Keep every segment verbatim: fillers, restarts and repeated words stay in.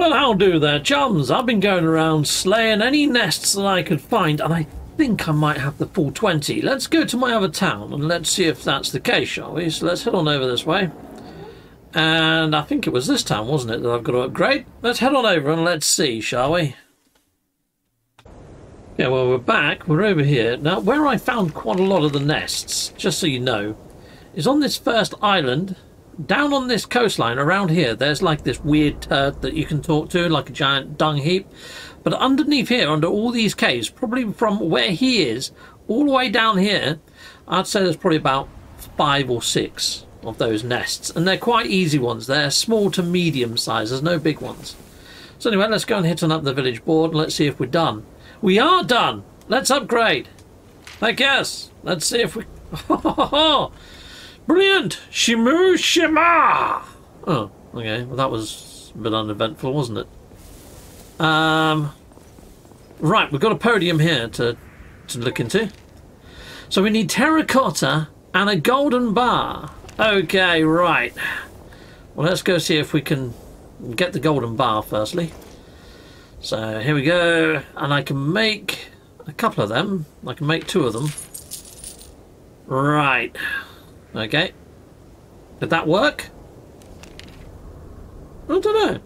Well, how do there, chums? I've been going around slaying any nests that I could find, and I think I might have the full twenty. Let's go to my other town, and let's see if that's the case, shall we? So let's head on over this way. And I think it was this town, wasn't it, that I've got to upgrade? Let's head on over and let's see, shall we? Yeah, well, we're back. We're over here. Now, where I found quite a lot of the nests, just so you know, is on this first island. Down on this coastline, around here, there's like this weird turd that you can talk to, like a giant dung heap. But underneath here, under all these caves, probably from where he is, all the way down here, I'd say there's probably about five or six of those nests. And they're quite easy ones. They're small to medium size. There's no big ones. So anyway, let's go and hit on up the village board and let's see if we're done. We are done. Let's upgrade. I guess. Let's see if we... Brilliant! Shimu Shima! Oh, okay. Well, that was a bit uneventful, wasn't it? Um, right, we've got a podium here to, to look into. So we need terracotta and a golden bar. Okay, right. Well, let's go see if we can get the golden bar, firstly. So, here we go. And I can make a couple of them. I can make two of them. Right. Okay. Did that work? I don't know.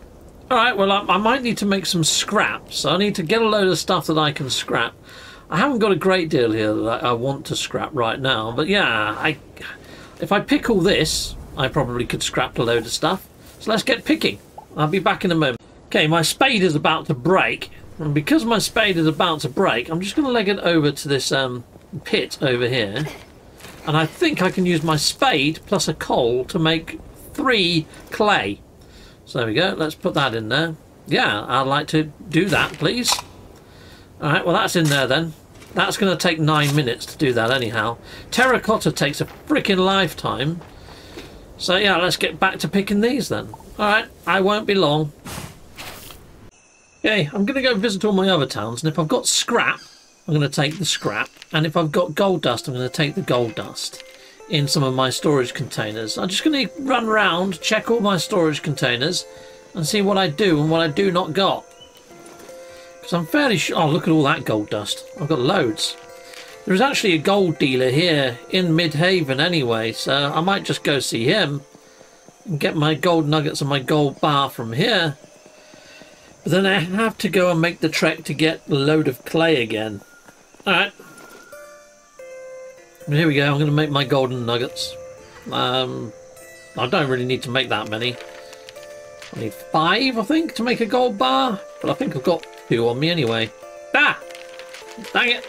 Alright, well, I, I might need to make some scraps. So I need to get a load of stuff that I can scrap. I haven't got a great deal here that I, I want to scrap right now. But yeah, I, if I pick all this, I probably could scrap a load of stuff. So let's get picking. I'll be back in a moment. Okay, my spade is about to break. And because my spade is about to break, I'm just going to leg it over to this um, pit over here. And I think I can use my spade plus a coal to make three clay. So there we go. Let's put that in there. Yeah, I'd like to do that, please. All right, well, that's in there then. That's going to take nine minutes to do that anyhow. Terracotta takes a freaking lifetime. So, yeah, let's get back to picking these then. All right, I won't be long. Okay, I'm going to go visit all my other towns. And if I've got scrap... I'm going to take the scrap, and if I've got gold dust, I'm going to take the gold dust in some of my storage containers. I'm just going to run around, check all my storage containers, and see what I do and what I do not got. Because I'm fairly sure... Oh, look at all that gold dust. I've got loads. There is actually a gold dealer here in Midhaven anyway, so I might just go see him and get my gold nuggets and my gold bar from here. But then I have to go and make the trek to get a load of clay again. Alright. Here we go. I'm going to make my golden nuggets. Um, I don't really need to make that many. I need five, I think, to make a gold bar. But I think I've got two on me anyway. Ah! Dang it!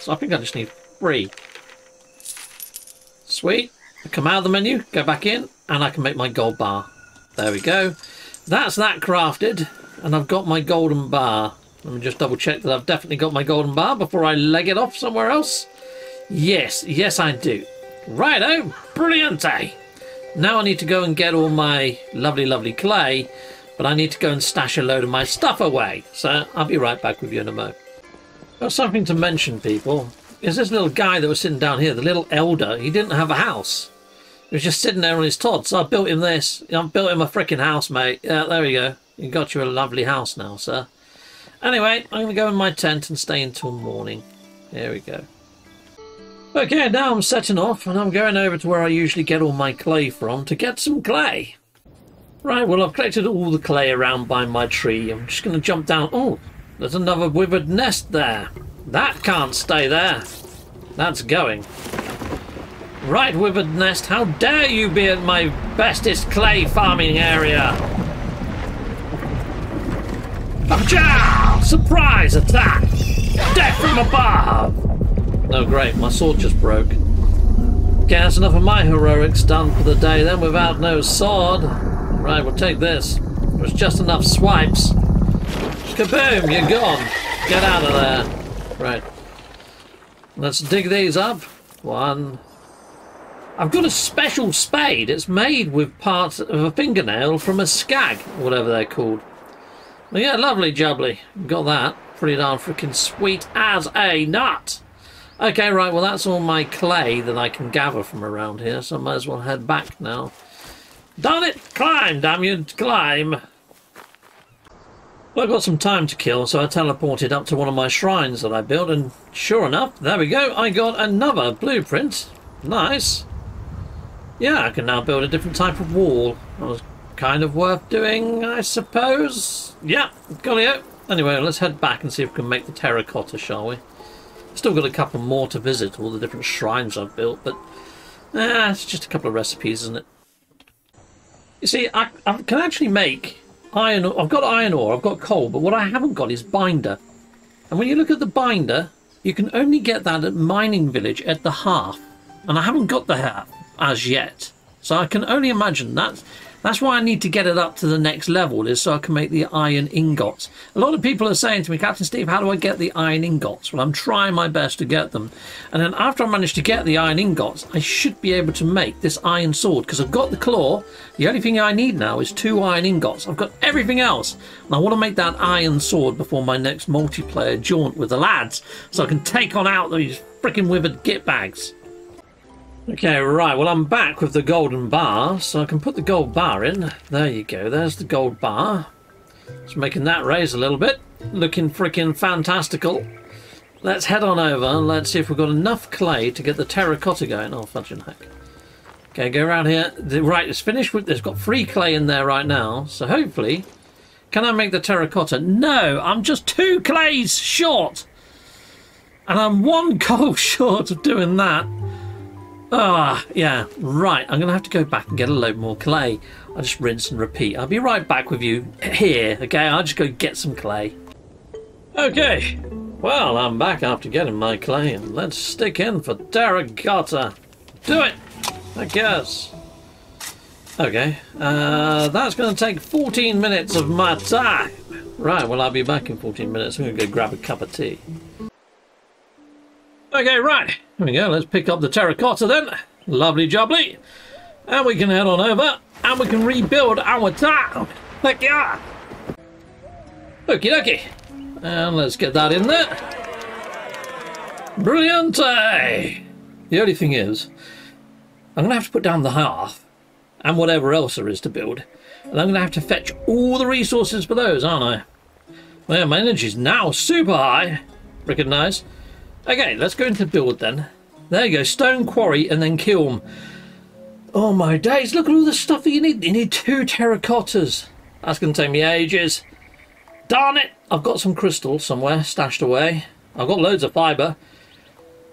So I think I just need three. Sweet. I come out of the menu, go back in, and I can make my gold bar. There we go. That's that crafted. And I've got my golden bar. Let me just double check that I've definitely got my golden bar before I leg it off somewhere else. Yes, yes I do. Righto, brilliante. Now I need to go and get all my lovely, lovely clay, but I need to go and stash a load of my stuff away. So I'll be right back with you in a moment. Got something to mention, people. Is this little guy that was sitting down here, the little elder, he didn't have a house. He was just sitting there on his tod, so I built him this. I built him a freaking house, mate. Yeah, there we go. You got you a lovely house now, sir. Anyway, I'm going to go in my tent and stay until morning. Here we go. Okay, now I'm setting off and I'm going over to where I usually get all my clay from to get some clay. Right, well, I've collected all the clay around by my tree. I'm just going to jump down. Oh, there's another withered nest there. That can't stay there. That's going. Right, withered nest, how dare you be at my bestest clay farming area? Achoo! Surprise attack! Death from above! Oh great, my sword just broke. Okay, that's enough of my heroics done for the day then without no sword. Right, we'll take this. There was just enough swipes. Kaboom, you're gone. Get out of there. Right. Let's dig these up. One. I've got a special spade. It's made with parts of a fingernail from a skag, or whatever they're called. Well, yeah, lovely jubbly. Got that. Pretty darn freaking sweet as a nut. Okay, right, well, that's all my clay that I can gather from around here, so I might as well head back now. Darn it! Climb, damn you! Climb! Well, I've got some time to kill, so I teleported up to one of my shrines that I built, and sure enough, there we go, I got another blueprint. Nice. Yeah, I can now build a different type of wall. That was kind of worth doing, I suppose. Yeah, golly-o. Anyway, let's head back and see if we can make the terracotta, shall we? Still got a couple more to visit, all the different shrines I've built, but eh, it's just a couple of recipes, isn't it? You see, I, I can actually make iron ore. I've got iron ore, I've got coal, but what I haven't got is binder. And when you look at the binder, you can only get that at Mining Village at the half. And I haven't got the half as yet. So I can only imagine that. That's why I need to get it up to the next level, is so I can make the iron ingots. A lot of people are saying to me, Captain Steve, how do I get the iron ingots? Well, I'm trying my best to get them. And then after I manage to get the iron ingots, I should be able to make this iron sword, because I've got the claw. The only thing I need now is two iron ingots. I've got everything else. And I want to make that iron sword before my next multiplayer jaunt with the lads, so I can take on out these frickin' withered gitbags. Okay, right, well, I'm back with the golden bar, so I can put the gold bar in. There you go, there's the gold bar. It's making that raise a little bit. Looking frickin' fantastical. Let's head on over and let's see if we've got enough clay to get the terracotta going. Oh, fudging heck. Okay, go around here. Right, it's finished with this. It's got free clay in there right now, so hopefully... Can I make the terracotta? No, I'm just two clays short! And I'm one coal short of doing that. Ah, oh, yeah, right. I'm going to have to go back and get a load more clay. I'll just rinse and repeat. I'll be right back with you here, okay? I'll just go get some clay. Okay, well, I'm back after getting my clay, and let's stick in for terracotta. Do it, I guess. Okay, uh, that's going to take fourteen minutes of my time. Right, well, I'll be back in fourteen minutes. I'm going to go grab a cup of tea. Okay, right, here we go, let's pick up the terracotta then. Lovely jubbly. And we can head on over, and we can rebuild our town. Heck yeah! Okie dokie. And let's get that in there. Brilliante! The only thing is, I'm going to have to put down the hearth, and whatever else there is to build. And I'm going to have to fetch all the resources for those, aren't I? Well, my energy's now super high. Recognise. Okay, let's go into the build then. There you go, stone quarry and then kiln. Oh my days, look at all the stuff that you need. You need two terracottas. That's going to take me ages. Darn it! I've got some crystal somewhere stashed away. I've got loads of fibre.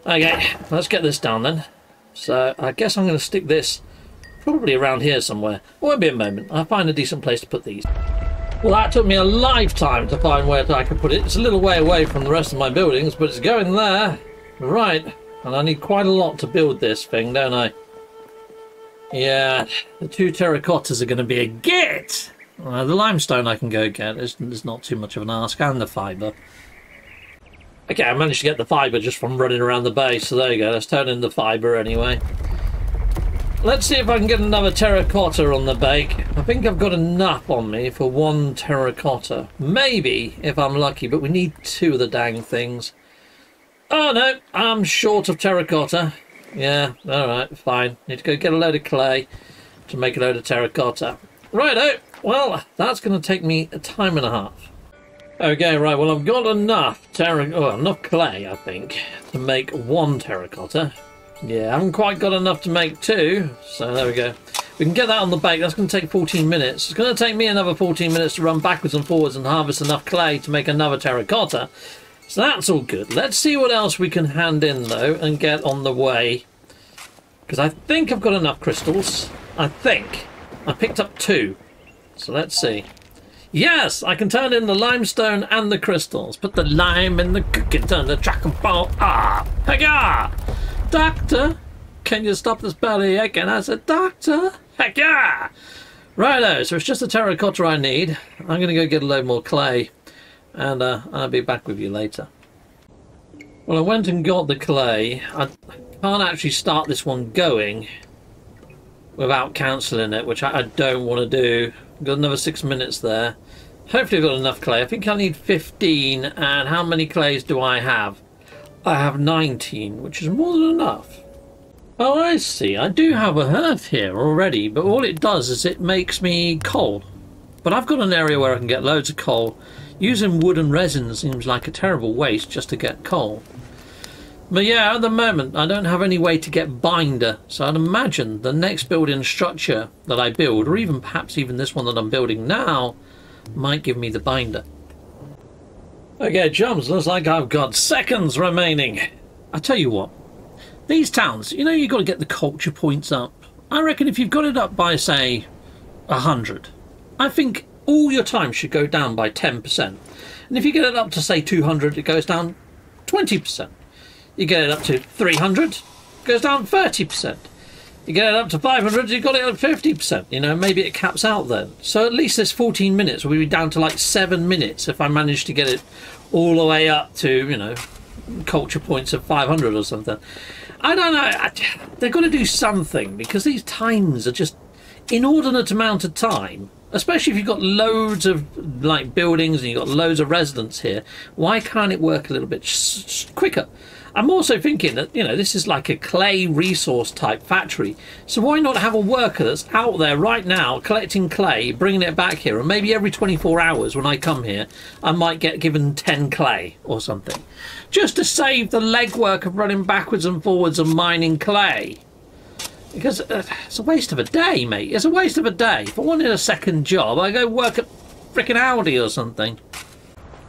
Okay, let's get this down then. So I guess I'm going to stick this probably around here somewhere. Won't be a moment. I'll find a decent place to put these. Well, that took me a lifetime to find where I could put it. It's a little way away from the rest of my buildings, but it's going there. Right, and I need quite a lot to build this thing, don't I? Yeah, the two terracottas are going to be a git! Uh, the limestone I can go get, it's, it's not too much of an ask, and the fibre. Okay, I managed to get the fibre just from running around the base, so there you go, let's turn in the fibre anyway. Let's see if I can get another terracotta on the bake. I think I've got enough on me for one terracotta. Maybe, if I'm lucky, but we need two of the dang things. Oh no, I'm short of terracotta. Yeah, alright, fine. Need to go get a load of clay to make a load of terracotta. Righto, well, that's going to take me a time and a half. Okay, right, well, I've got enough terra- oh, enough clay, I think, to make one terracotta. Yeah, I haven't quite got enough to make two, so there we go. We can get that on the bake. That's going to take fourteen minutes. It's going to take me another fourteen minutes to run backwards and forwards and harvest enough clay to make another terracotta. So that's all good. Let's see what else we can hand in, though, and get on the way. Because I think I've got enough crystals. I think. I picked up two. So let's see. Yes, I can turn in the limestone and the crystals. Put the lime in the cookie, turn the track and ball up. Hiya! Doctor, can you stop this belly aching? I said, Doctor, heck yeah! Righto, so it's just the terracotta I need. I'm going to go get a load more clay, and uh, I'll be back with you later. Well, I went and got the clay. I can't actually start this one going without cancelling it, which I, I don't want to do. I've got another six minutes there. Hopefully I've got enough clay. I think I need fifteen, and how many clays do I have? I have nineteen, which is more than enough. Oh, I see. I do have a hearth here already, but all it does is it makes me coal. But I've got an area where I can get loads of coal. Using wood and resin seems like a terrible waste just to get coal. But yeah, at the moment I don't have any way to get binder, so I'd imagine the next building structure that I build, or even perhaps even this one that I'm building now, might give me the binder. Okay, chums, looks like I've got seconds remaining. I tell you what, these towns, you know, you've got to get the culture points up. I reckon if you've got it up by, say, a hundred, I think all your time should go down by ten percent. And if you get it up to, say, two hundred, it goes down twenty percent. You get it up to three hundred, it goes down thirty percent. You get it up to five hundred, you've got it up fifty percent. You know, maybe it caps out then. So at least this fourteen minutes will be down to like seven minutes if I manage to get it all the way up to, you know, culture points of five hundred or something. I don't know. I, they've got to do something, because these times are just inordinate amount of time. Especially if you've got loads of like buildings and you've got loads of residents here. Why can't it work a little bit quicker? I'm also thinking that, you know, this is like a clay resource type factory, so why not have a worker that's out there right now collecting clay, bringing it back here, and maybe every twenty-four hours when I come here I might get given ten clay or something, just to save the legwork of running backwards and forwards and mining clay. Because uh, it's a waste of a day, mate. It's a waste of a day. If I wanted a second job, I'd go work at frickin' Aldi or something.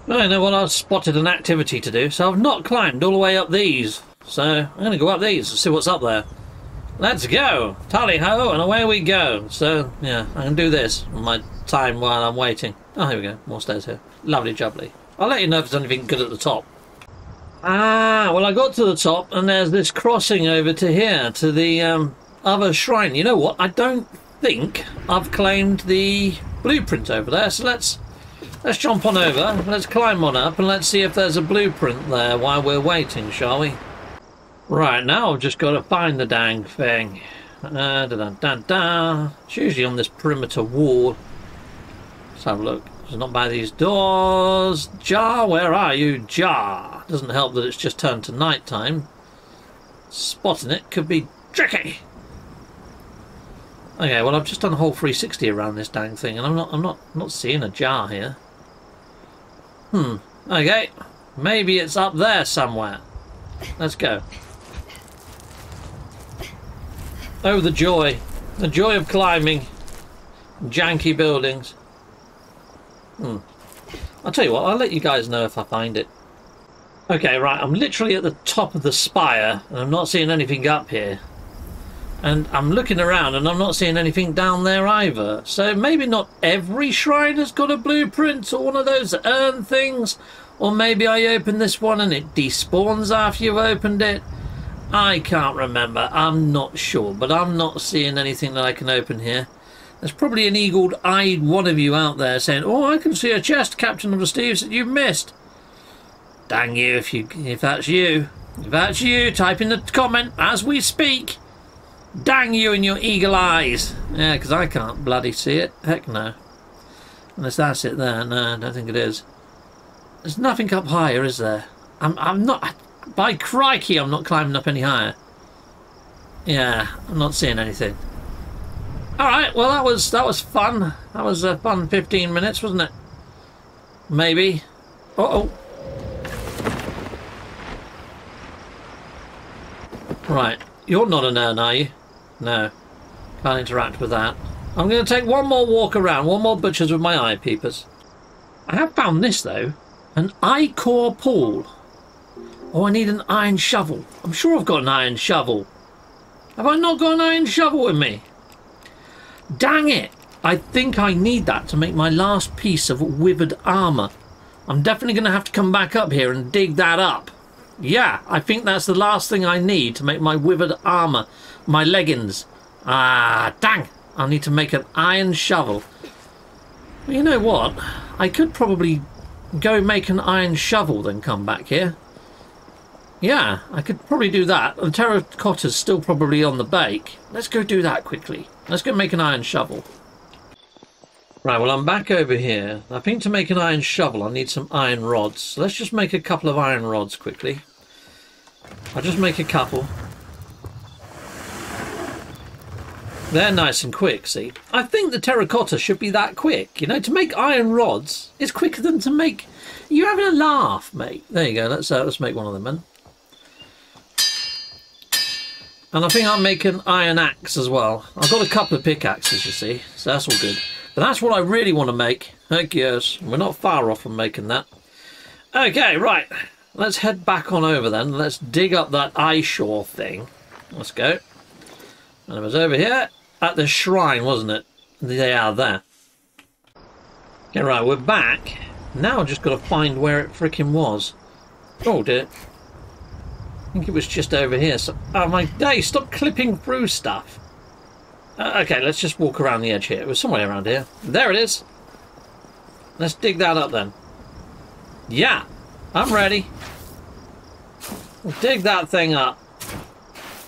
I know, well, I've spotted an activity to do, so I've not climbed all the way up these. So I'm going to go up these and see what's up there. Let's go! Tally-ho, and away we go. So, yeah, I can do this on my time while I'm waiting. Oh, here we go. More stairs here. Lovely jubbly. I'll let you know if there's anything good at the top. Ah, well, I got to the top, and there's this crossing over to here, to the um, other shrine. You know what? I don't think I've claimed the blueprint over there, so let's... Let's jump on over, let's climb on up, and let's see if there's a blueprint there while we're waiting, shall we? Right, now I've just got to find the dang thing. Uh, da, da, da, da. It's usually on this perimeter wall. Let's have a look. It's not by these doors. Jar, where are you, Jar? Doesn't help that it's just turned to night time. Spotting it could be tricky. Okay, well, I've just done a whole three sixty around this dang thing, and I'm not, I'm not, not seeing a jar here. Hmm. Okay, maybe it's up there somewhere. Let's go. Oh, the joy, the joy of climbing janky buildings. Hmm. I'll tell you what, I'll let you guys know if I find it. Okay, right. I'm literally at the top of the spire, and I'm not seeing anything up here. And I'm looking around and I'm not seeing anything down there either. So maybe not every shrine has got a blueprint or one of those urn things. Or maybe I open this one and it despawns after you've opened it. I can't remember. I'm not sure. But I'm not seeing anything that I can open here. There's probably an eagle-eyed one of you out there saying, "Oh, I can see a chest, Captain Steve, that you've missed." Dang you if, you if that's you. If that's you, type in the comment as we speak. Dang you and your eagle eyes. Yeah, because I can't bloody see it. Heck no. Unless that's it there. No, I don't think it is. There's nothing up higher, is there? I'm, I'm not... By crikey, I'm not climbing up any higher. Yeah, I'm not seeing anything. Alright, well, that was that was fun. That was a fun fifteen minutes, wasn't it? Maybe. Uh-oh. Right. You're not an urn, are you? No, can't interact with that. I'm going to take one more walk around, one more butchers with my eye peepers. I have found this though, an ichor pool. Oh, I need an iron shovel. I'm sure I've got an iron shovel. Have I not got an iron shovel with me? Dang it! I think I need that to make my last piece of withered armour. I'm definitely going to have to come back up here and dig that up. Yeah, I think that's the last thing I need to make my withered armour. My leggings. Ah, dang. I need to make an iron shovel. Well, you know what? I could probably go make an iron shovel then come back here. Yeah, I could probably do that. The terracotta's still probably on the bake. Let's go do that quickly. Let's go make an iron shovel. Right, well, I'm back over here. I think to make an iron shovel I need some iron rods. So let's just make a couple of iron rods quickly. I'll just make a couple. They're nice and quick, see? I think the terracotta should be that quick. You know, to make iron rods is quicker than to make... You're having a laugh, mate. There you go. Let's, uh, let's make one of them, then. And I think I'll make an iron axe as well. I've got a couple of pickaxes, you see. So that's all good. But that's what I really want to make. Heck yes. We're not far off from making that. Okay, right. Let's head back on over, then. Let's dig up that eyeshore thing. Let's go. And it was over here at the shrine, wasn't it? They are there. Okay, right, we're back. Now I've just got to find where it frickin' was. Oh, dear. I think it was just over here. So, oh, my day, stop clipping through stuff. Uh, okay, let's just walk around the edge here. It was somewhere around here. There it is. Let's dig that up, then. Yeah, I'm ready. We'll dig that thing up.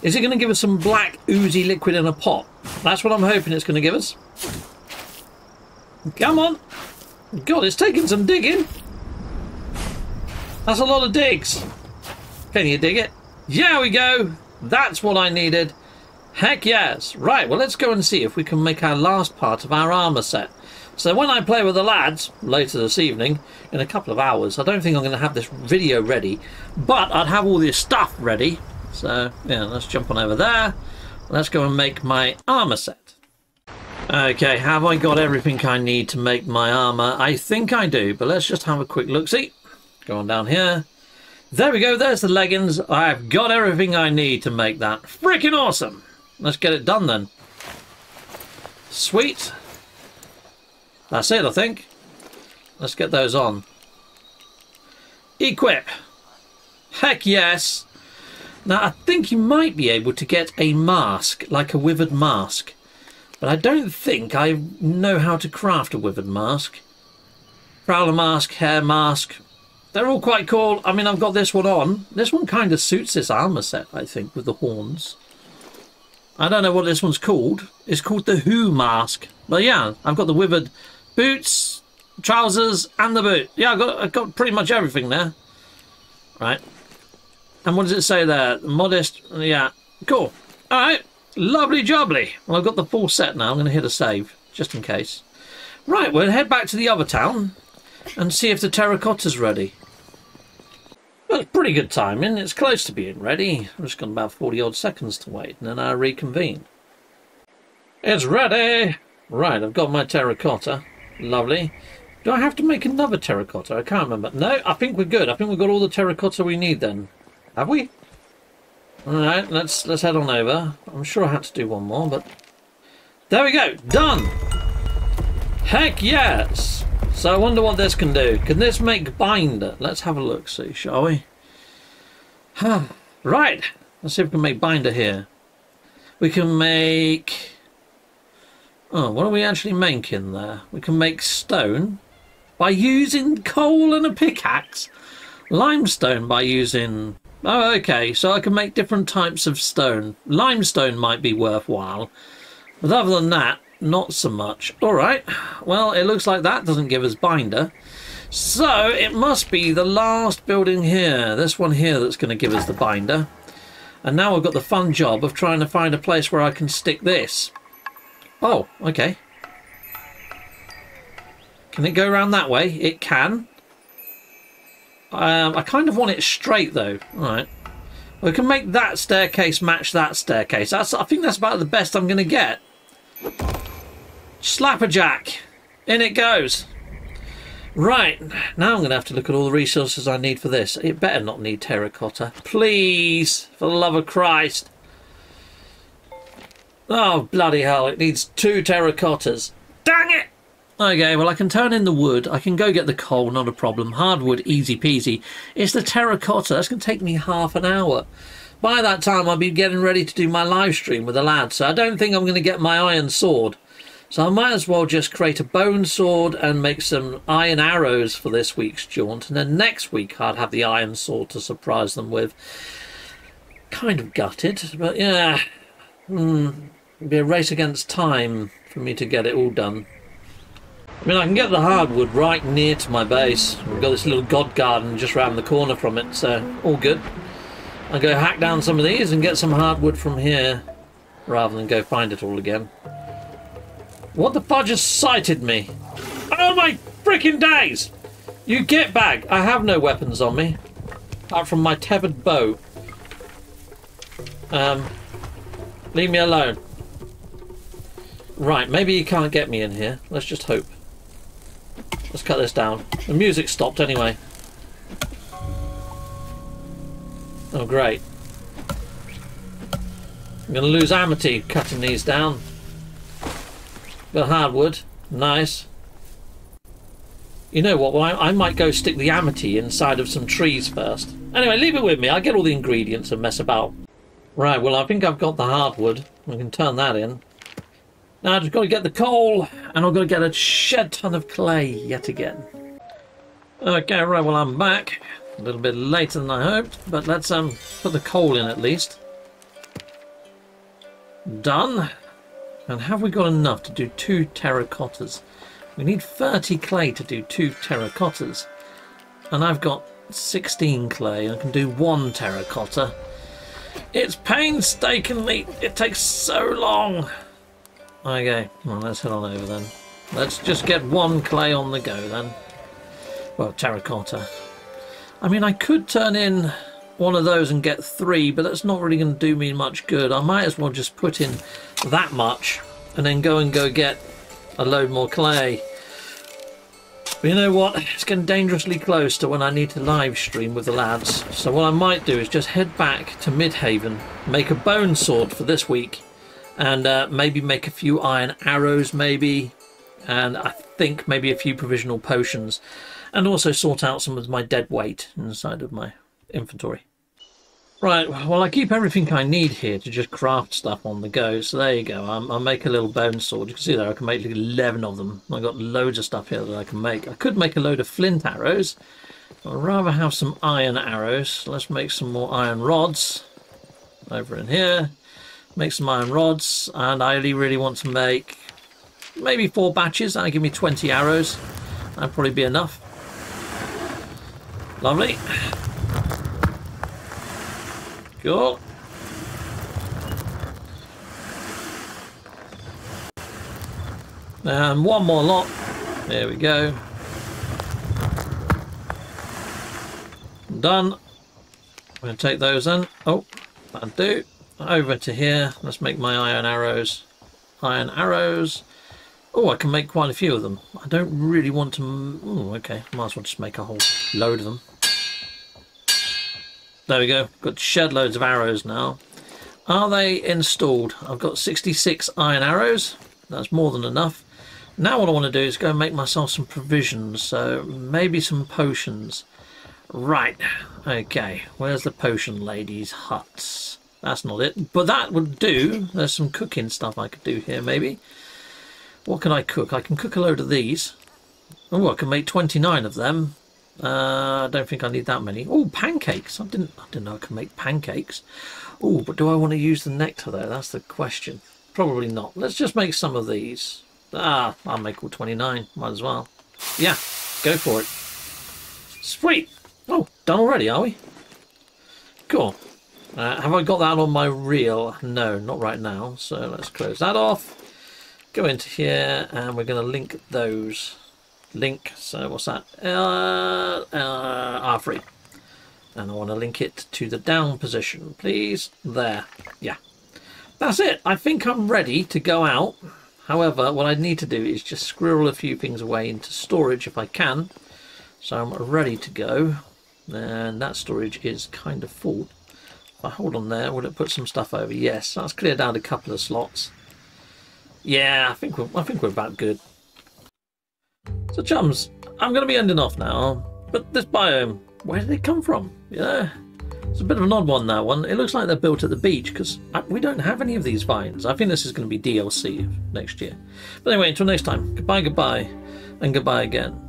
Is it going to give us some black oozy liquid in a pot? That's what I'm hoping it's going to give us. Come on. God, it's taking some digging. That's a lot of digs. Can you dig it? Yeah, we go. That's what I needed. Heck yes. Right, well, let's go and see if we can make our last part of our armour set. So when I play with the lads later this evening, in a couple of hours, I don't think I'm going to have this video ready, but I'd have all this stuff ready. So, yeah, let's jump on over there. Let's go and make my armour set. Okay, have I got everything I need to make my armour? I think I do, but let's just have a quick look-see. Go on down here. There we go, there's the leggings. I've got everything I need to make that. Freaking awesome! Let's get it done, then. Sweet. That's it, I think. Let's get those on. Equip. Heck yes! Now, I think you might be able to get a mask, like a withered mask. But I don't think I know how to craft a withered mask. Prowler mask, hair mask. They're all quite cool. I mean, I've got this one on. This one kind of suits this armour set, I think, with the horns. I don't know what this one's called. It's called the Who mask. But yeah, I've got the withered boots, trousers, and the boot. Yeah, I've got, I've got pretty much everything there. Right. And what does it say there? Modest. Yeah. Cool. All right. Lovely jubbly. Well, I've got the full set now. I'm going to hit a save, just in case. Right, we'll head back to the other town and see if the terracotta's ready. Well, it's pretty good timing. It's close to being ready. I've just got about forty-odd seconds to wait, and then I'll reconvene. It's ready! Right, I've got my terracotta. Lovely. Do I have to make another terracotta? I can't remember. No, I think we're good. I think we've got all the terracotta we need, then. Have we? Alright, let's let's head on over. I'm sure I had to do one more, but... There we go! Done! Heck yes! So I wonder what this can do. Can this make binder? Let's have a look-see, shall we? Right! Let's see if we can make binder here. We can make... Oh, what are we actually making there? We can make stone by using coal and a pickaxe. Limestone by using... Oh, okay, so I can make different types of stone. Limestone might be worthwhile, but other than that, not so much. All right, well, it looks like that doesn't give us binder. So it must be the last building here, this one here, that's going to give us the binder. And now I've got the fun job of trying to find a place where I can stick this. Oh, okay. Can it go around that way? It can. Um, I kind of want it straight, though. All right. We can make that staircase match that staircase. That's, I think that's about the best I'm going to get. Slapperjack. In it goes. Right. Now I'm going to have to look at all the resources I need for this. It better not need terracotta. Please. For the love of Christ. Oh, bloody hell. It needs two terracottas. Dang it! Okay, well, I can turn in the wood. I can go get the coal, not a problem. Hardwood, easy peasy. It's the terracotta. That's going to take me half an hour. By that time, I'll be getting ready to do my live stream with the lads, so I don't think I'm going to get my iron sword. So I might as well just create a bone sword and make some iron arrows for this week's jaunt. And then next week, I'd have the iron sword to surprise them with. Kind of gutted, but yeah. Mm, it'd be a race against time for me to get it all done. I mean, I can get the hardwood right near to my base. We've got this little god garden just round the corner from it, so all good. I'll go hack down some of these and get some hardwood from here. rather than go find it all again. What the fudge has sighted me? Oh my freaking days! You get back! I have no weapons on me. Apart from my tethered bow. Um, leave me alone. Right, maybe you can't get me in here. Let's just hope. Let's cut this down. The music stopped anyway. Oh, great. I'm going to lose amity cutting these down. Bit of hardwood. Nice. You know what? Well, I, I might go stick the amity inside of some trees first. Anyway, leave it with me. I'll get all the ingredients and mess about. Right, well, I think I've got the hardwood. I can turn that in. Now I've just got to get the coal, and I've got to get a shed ton of clay yet again. Okay, right, well, I'm back. A little bit later than I hoped, but let's um put the coal in at least. Done. And have we got enough to do two terracottas? We need thirty clay to do two terracottas. And I've got sixteen clay. I can do one terracotta. It's painstakingly... It takes so long. Okay, well, let's head on over then. Let's just get one clay on the go then. Well, terracotta. I mean, I could turn in one of those and get three, but that's not really going to do me much good. I might as well just put in that much and then go and go get a load more clay. But you know what? It's getting dangerously close to when I need to live stream with the lads. So what I might do is just head back to Midhaven, make a bone sword for this week, and uh, maybe make a few iron arrows maybe, and I think maybe a few provisional potions. And also sort out some of my dead weight inside of my inventory. Right, well, I keep everything I need here to just craft stuff on the go. So there you go. I'm, I'll make a little bone sword. You can see there I can make eleven of them. I've got loads of stuff here that I can make. I could make a load of flint arrows. I'd rather have some iron arrows. Let's make some more iron rods. Over in here. Make some iron rods. And I really, really want to make maybe four batches. That'll give me twenty arrows. That'll probably be enough. Lovely. Cool. And one more lot. There we go. Done. I'm going to take those in. Oh, that'll do. Over to here. Let's make my iron arrows. Iron arrows. Oh, I can make quite a few of them. I don't really want to... Ooh, okay, might as well just make a whole load of them. There we go. Got shed loads of arrows now. Are they installed? I've got sixty-six iron arrows. That's more than enough. Now what I want to do is go and make myself some provisions. So maybe some potions. Right. Okay. Where's the potion lady's hut? That's not it. But that would do. There's some cooking stuff I could do here maybe. What can I cook? I can cook a load of these. Oh, I can make twenty-nine of them. Uh, I don't think I need that many. Oh, pancakes. I didn't I didn't know I could make pancakes. Oh, but do I want to use the nectar though? That's the question. Probably not. Let's just make some of these. Ah, I'll make all twenty-nine. Might as well. Yeah, go for it. Sweet. Oh, done already, are we? Cool. Uh, have I got that on my reel? No, not right now. So let's close that off. Go into here and we're going to link those. Link, so what's that? Uh, uh, R three. And I want to link it to the down position, please. There. Yeah. That's it. I think I'm ready to go out. However, what I need to do is just squirrel a few things away into storage if I can. So I'm ready to go. And that storage is kind of full. If I hold on there, will it put some stuff over? Yes, that's cleared out a couple of slots. Yeah, I think we're, I think we're about good. So chums, I'm going to be ending off now, but this biome, where did it come from? Yeah, it's a bit of an odd one, that one. It looks like they're built at the beach because we don't have any of these vines. I think this is going to be D L C next year. But anyway, until next time, goodbye, goodbye, and goodbye again.